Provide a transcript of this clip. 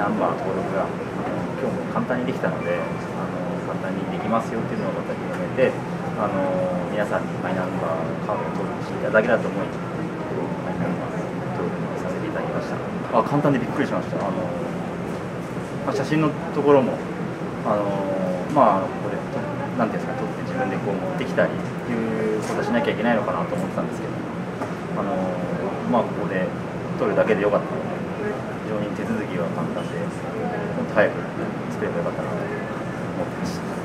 ナンバー登録が今日も簡単にできたので、簡単にできますよっていうのをまた広めて、皆さんにマイナンバーカードを登録していただけたと思い、マイナンバー登録させていただきました。あ、簡単でびっくりしました。写真のところもこれなんていうんですか、撮って自分でこう持ってきたりいうことはしなきゃいけないのかなと思ってたんですけど、ここで撮るだけでよかったので、非常に手続きは簡単で、もっと早く作ればよかったなと思ってました。